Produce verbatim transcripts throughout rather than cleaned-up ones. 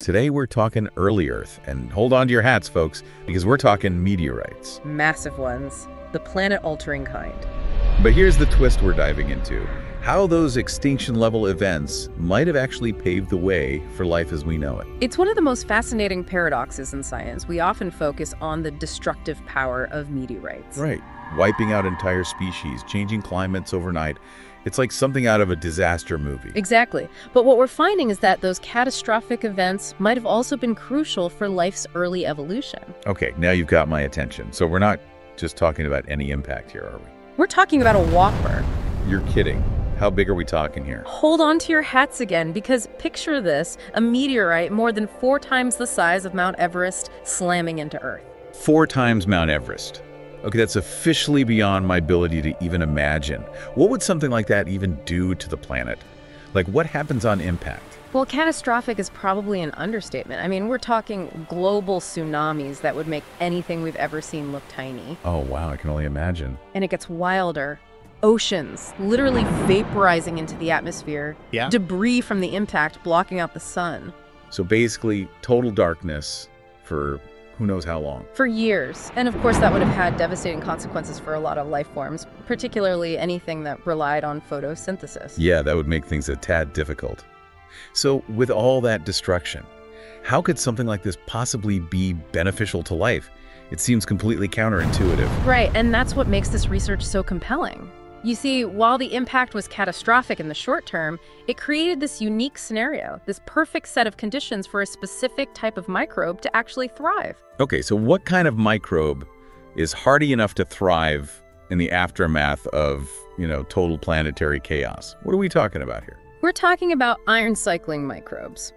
Today we're talking early Earth, and hold on to your hats, folks, because we're talking meteorites. Massive ones, the planet-altering kind. But here's the twist we're diving into: how those extinction-level events might have actually paved the way for life as we know it. It's one of the most fascinating paradoxes in science. We often focus on the destructive power of meteorites. Right. Wiping out entire species, changing climates overnight. It's like something out of a disaster movie. Exactly. But what we're finding is that those catastrophic events might have also been crucial for life's early evolution. Okay, now you've got my attention. So we're not just talking about any impact here, are we? We're talking about a whopper. You're kidding. How big are we talking here? Hold on to your hats again, because picture this: a meteorite more than four times the size of Mount Everest slamming into Earth. Four times Mount Everest. Okay, that's officially beyond my ability to even imagine. What would something like that even do to the planet? Like, what happens on impact? Well, catastrophic is probably an understatement. I mean, we're talking global tsunamis that would make anything we've ever seen look tiny. Oh, wow, I can only imagine. And it gets wilder. Oceans literally vaporizing into the atmosphere. Yeah. Debris from the impact blocking out the sun. So basically, total darkness for who knows how long. For years. And of course, that would have had devastating consequences for a lot of life forms, particularly anything that relied on photosynthesis. Yeah, that would make things a tad difficult. So with all that destruction, how could something like this possibly be beneficial to life? It seems completely counterintuitive. Right, and that's what makes this research so compelling. You see, while the impact was catastrophic in the short term, it created this unique scenario, this perfect set of conditions for a specific type of microbe to actually thrive. Okay, so what kind of microbe is hardy enough to thrive in the aftermath of, you know, total planetary chaos? What are we talking about here? We're talking about iron cycling microbes.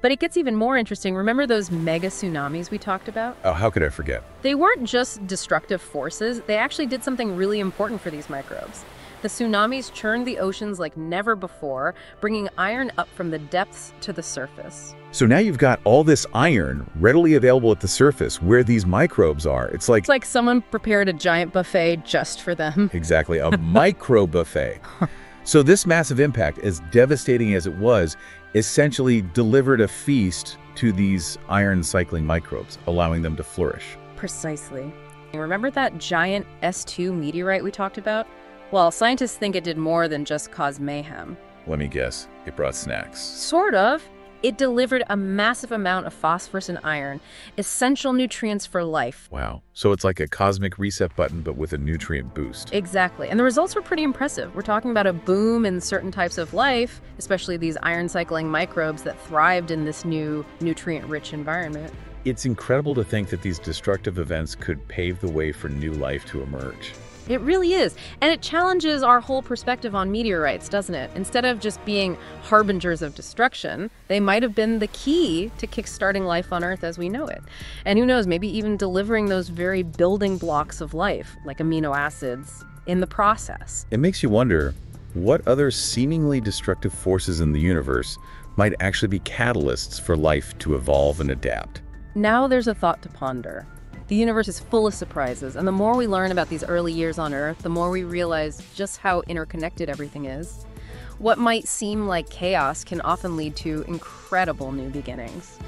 But it gets even more interesting. Remember those mega tsunamis we talked about? Oh, how could I forget? They weren't just destructive forces. They actually did something really important for these microbes. The tsunamis churned the oceans like never before, bringing iron up from the depths to the surface. So now you've got all this iron readily available at the surface where these microbes are. It's like... It's like someone prepared a giant buffet just for them. Exactly, a micro buffet. So this massive impact, as devastating as it was, essentially delivered a feast to these iron cycling microbes, allowing them to flourish. Precisely. Remember that giant S two meteorite we talked about? Well, scientists think it did more than just cause mayhem. Let me guess, it brought snacks. Sort of. It delivered a massive amount of phosphorus and iron, essential nutrients for life. Wow. So it's like a cosmic reset button, but with a nutrient boost. Exactly. And the results were pretty impressive. We're talking about a boom in certain types of life, especially these iron cycling microbes that thrived in this new nutrient-rich environment. It's incredible to think that these destructive events could pave the way for new life to emerge. It really is. And it challenges our whole perspective on meteorites, doesn't it? Instead of just being harbingers of destruction, they might have been the key to kickstarting life on Earth as we know it. And who knows, maybe even delivering those very building blocks of life, like amino acids, in the process. It makes you wonder what other seemingly destructive forces in the universe might actually be catalysts for life to evolve and adapt. Now there's a thought to ponder. The universe is full of surprises, and the more we learn about these early years on Earth, the more we realize just how interconnected everything is. What might seem like chaos can often lead to incredible new beginnings.